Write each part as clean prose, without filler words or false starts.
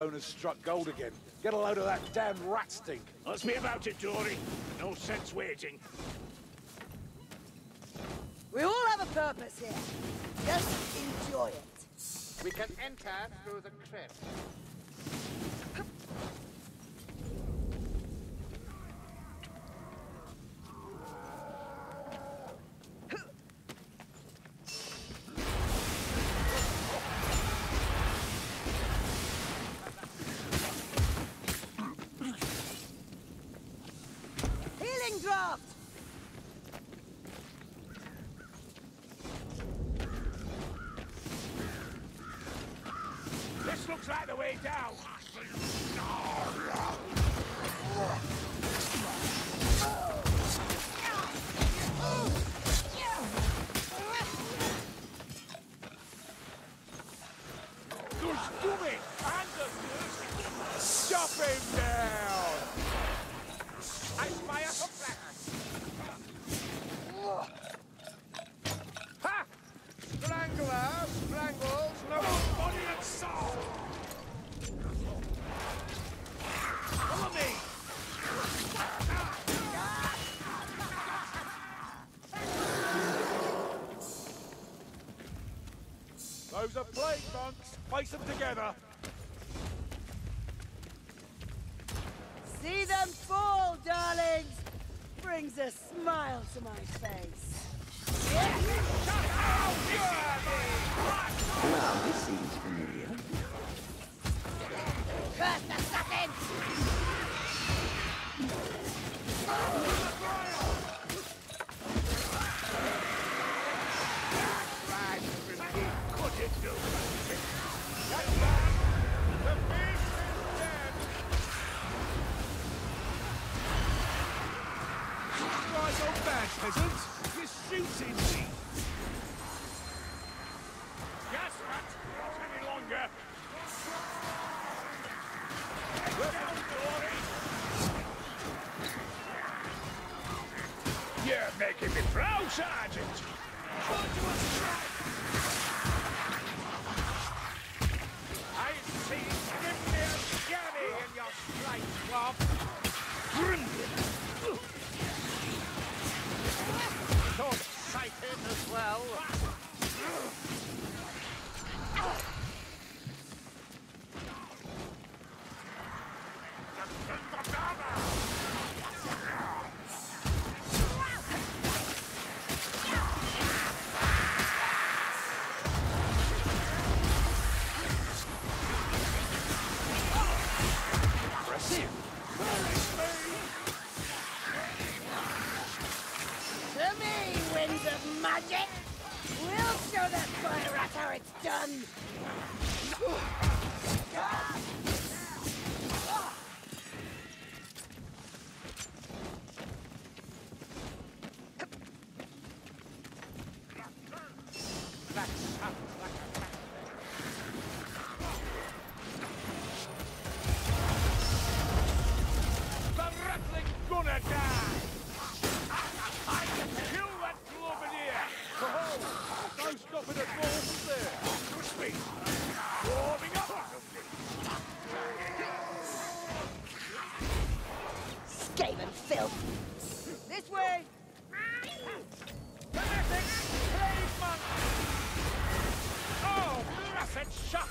has struck gold again. Get a load of that damn rat stink. Let's be about it, Dory. No sense waiting. We all have a purpose here. Just enjoy it. We can enter through the crypt. This looks like the way down. Stop him down. I fire some flash. Ha! Strangler, strangles, no body and soul! Follow me! Those are plague monks! Face them together! See them fall, darlings! Brings a smile to my face. Now this seems familiar. Curse the serpent! Peasants, you're shooting me! Yes, rat! Not any longer! Get down, Dory! You're making me proud, Sergeant! Put you on track! I see Grimnir scanning in your flight, Bob! Grimnir! Don't sight him as well. Magic! We'll show that fire rat how it's done! The rattling gonna die! Stop it at all there. Good speed. Warming up. Scave and filth. This way. Pathetic plague monk. Oh, blessed shot.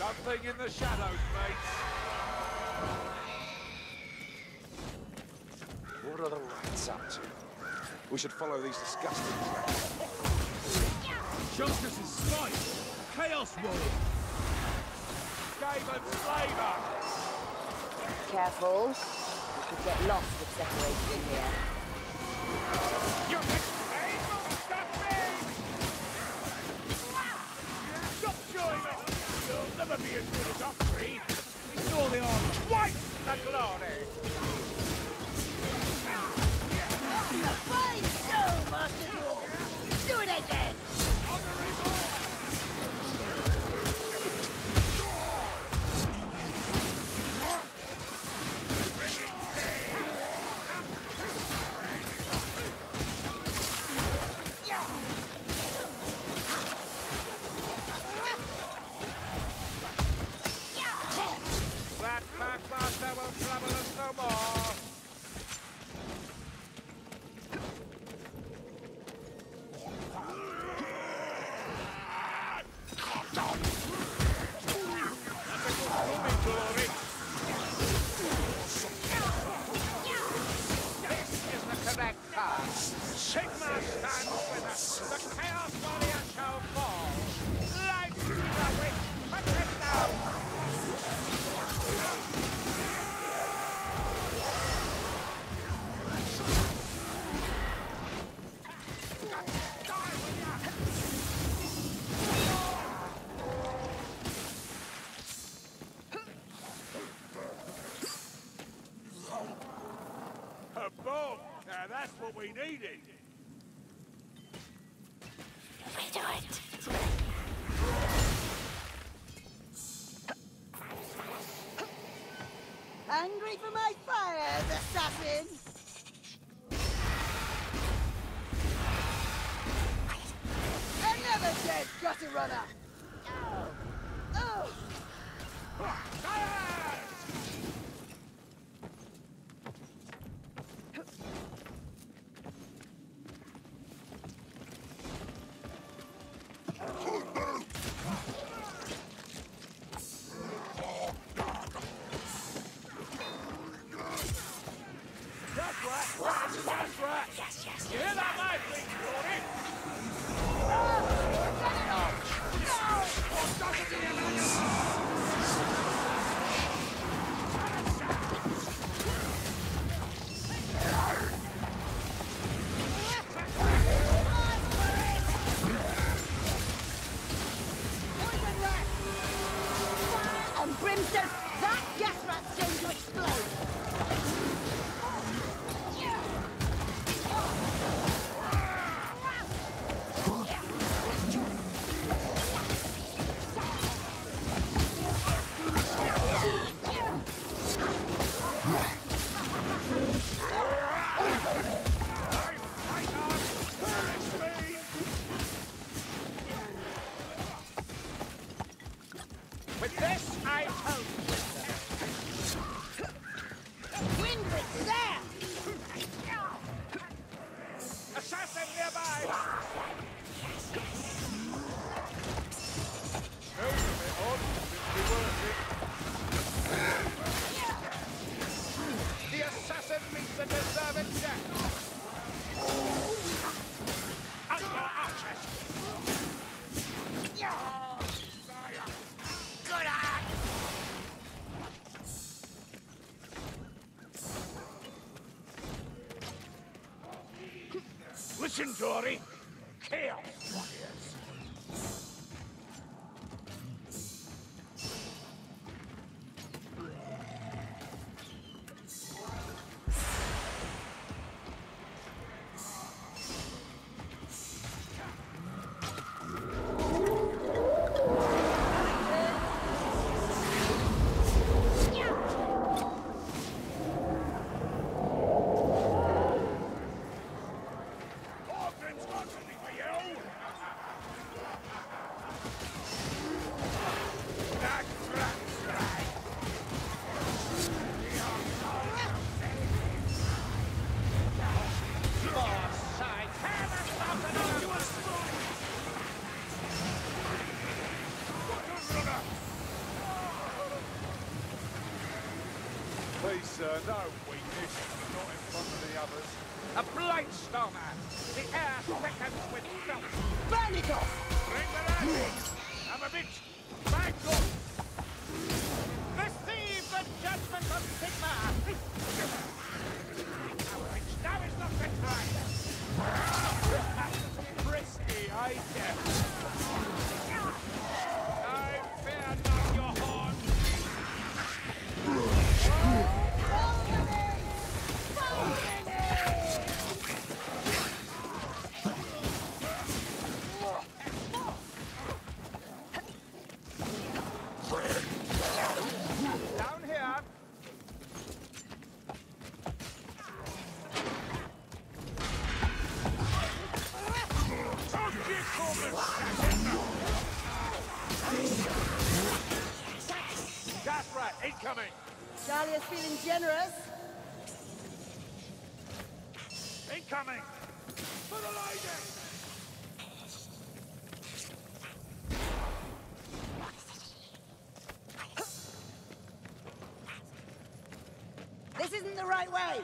Something in the shadows, mates. What are the rats up to? We should follow these disgusting tracks. Justice is sight. Chaos world. Game and flavor. Careful. We could get lost with separation here. You're able to stop me! be as good as Upgrade. We saw the arm twice the glory. A fine show, Master Dwarf. Do it again. That's what we needed. We do it. Hungry for my fires, assassin? Another dead gutter runner. Oh. Fire! Listen, Dory. Chaos. No weakness, not in front of the others. A blightstormer! The air beckons with stealth! Burn it off! Bring the lance! I'm a bitch! Back off! Receive the judgment of Sigma! Alright, now is not the time! Risky, I guess. I fear not your threat incoming. Dahlia's feeling generous. Incoming. For the lady. This isn't the right way!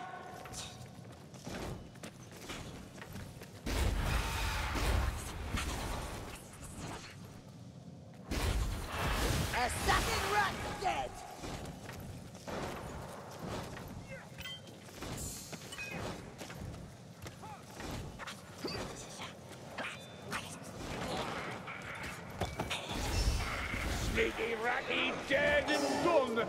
A satin rat dead! Sneaky ratty dead and gone!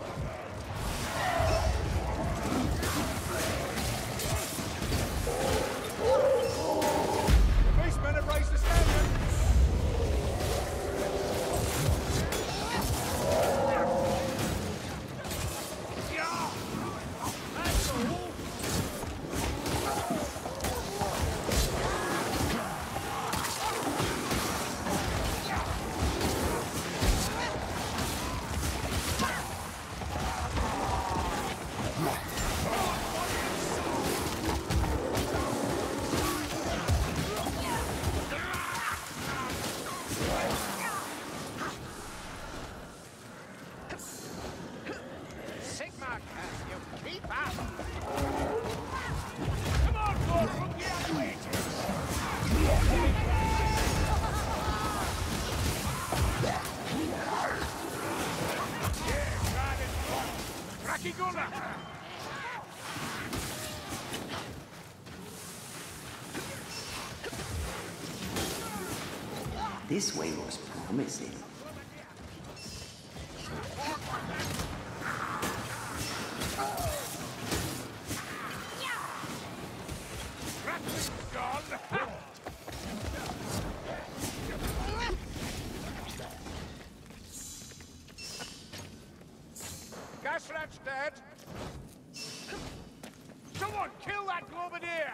This way was promising. Gas rat's dead. Someone kill that Globadier!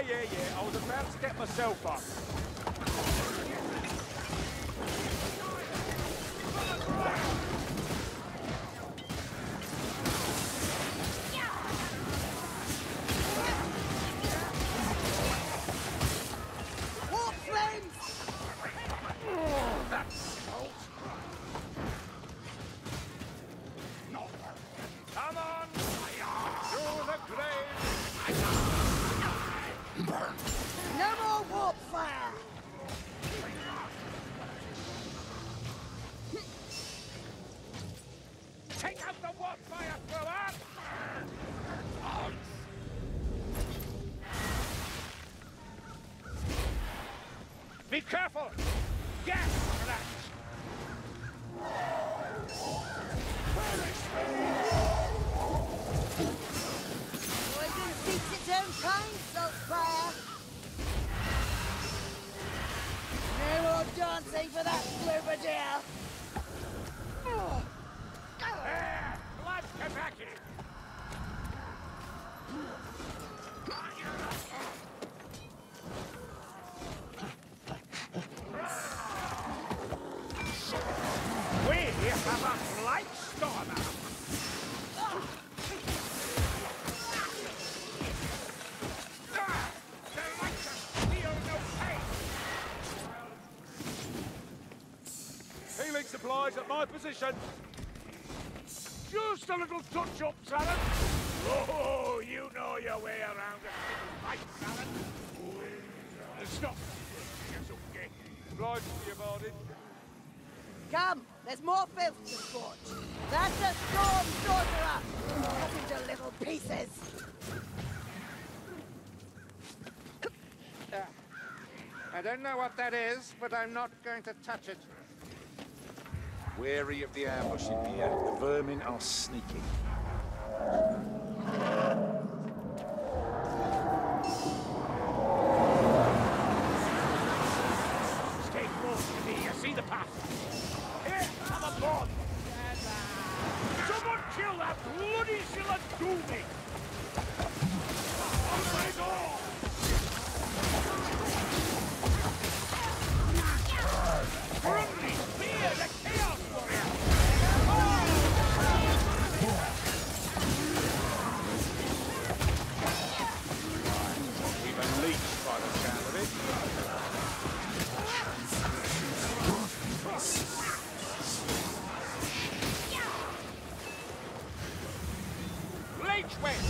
Yeah, I was about to get myself up. Warp flames! Oh, that's cold. No. Come on! Through the grave! No more warp fire! Take out the warp fire, thrower! Oh. Be careful! Gas rats! Always gonna beat its own kind, salt fire! No more dancing for that Globadier! Oh. There! Blood, come back here! We have a light stormer! Supplies at my position. Just a little touch-up, Salad. Oh, you know your way around a fight, Salad. Stop. It's okay. Obliged to you about it. Come, there's more filth to forge. That's a storm sorcerer. Cut into little pieces. I don't know what that is, but I'm not going to touch it. Wary of the ambush in here. The vermin are sneaking. Stay close to me. You see the path. Here, have a board. Someone kill that bloody Scylla Doomie. Oh my God! Brutally fear the chaos warrior! Even leech by the sound of it. Leech win!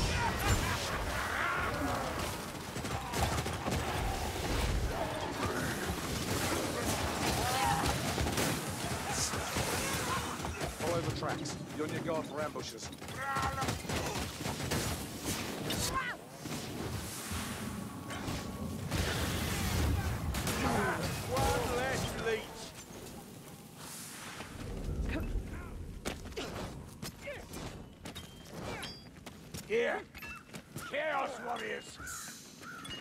Tracks. You're on your guard for ambushes. One less leech. Here. Chaos warriors. This way.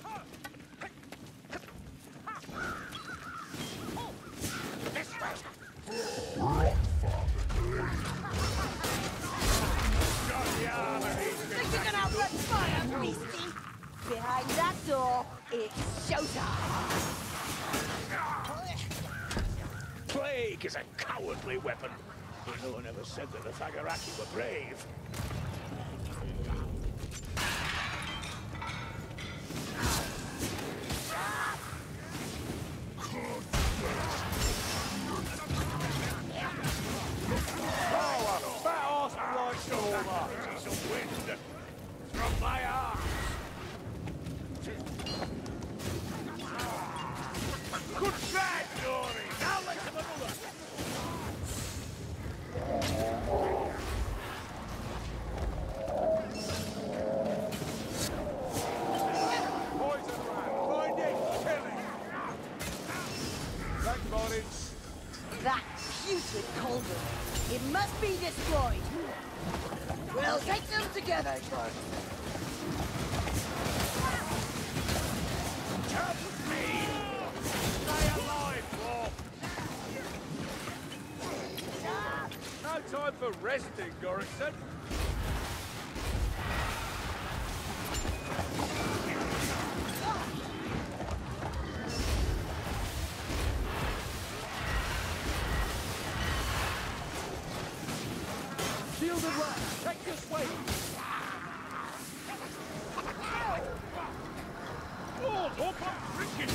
Behind that door, it's showtime! Plague is a cowardly weapon, but no one ever said that the Fagaraki were brave. Resting, Gorrickson. Shield and right, take this way. Lord, hope I'm freaking.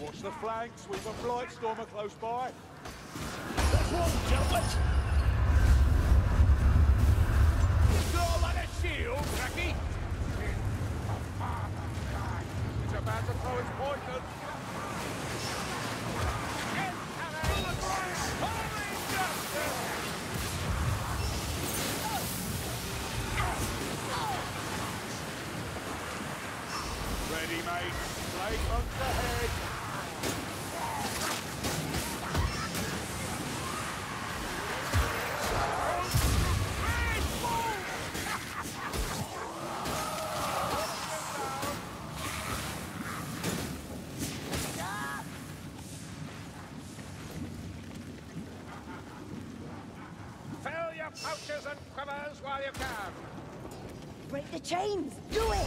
Watch the flanks, we've a flight stormer close by. That's one, gentlemen! Storm on a shield, Cracky! It's about to throw its poison! Ready, mate. Play on the head. Fill your pouches and quivers while you can. Break the chains! Do it!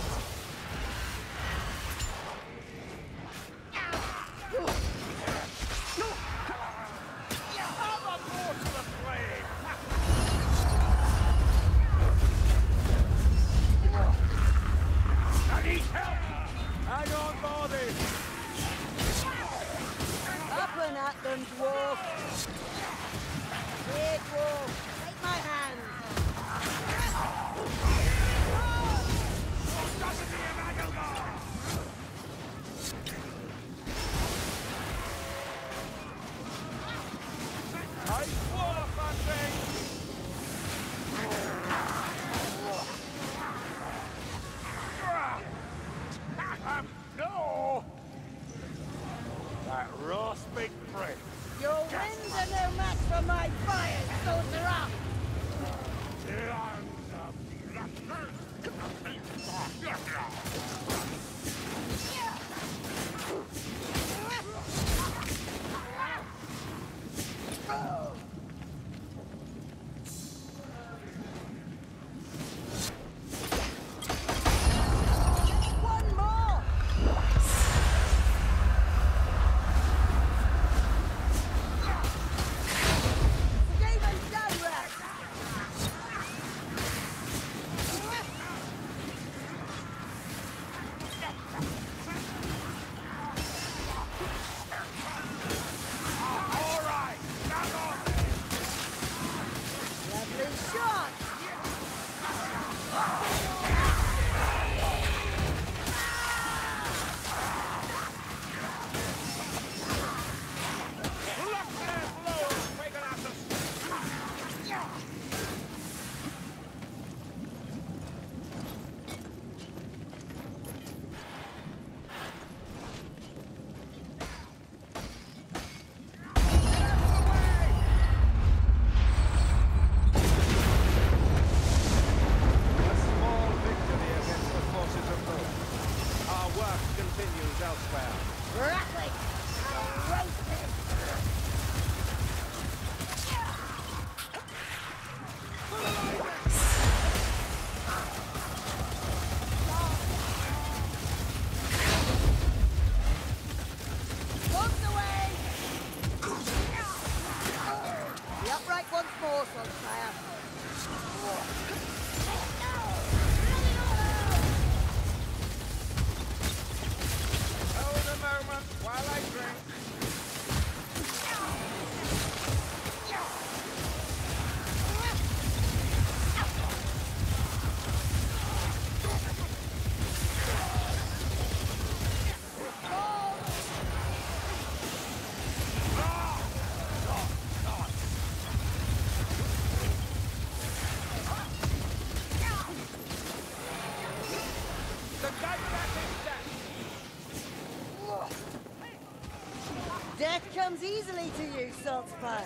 Death comes easily to you, Saltspire.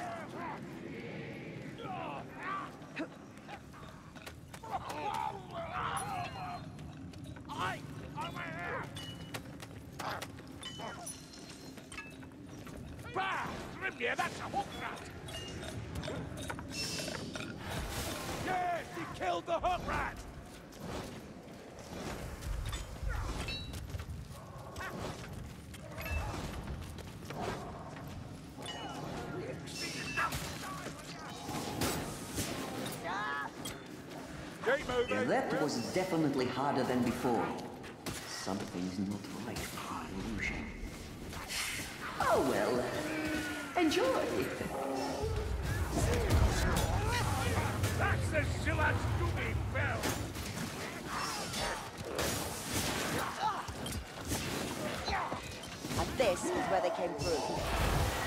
That's a hook rat! Yes, he killed the hook rat! The left was definitely harder than before. Something's not right with my illusion. Oh well. Enjoy! That's the Shilats Doobie Bell! And this is where they came through.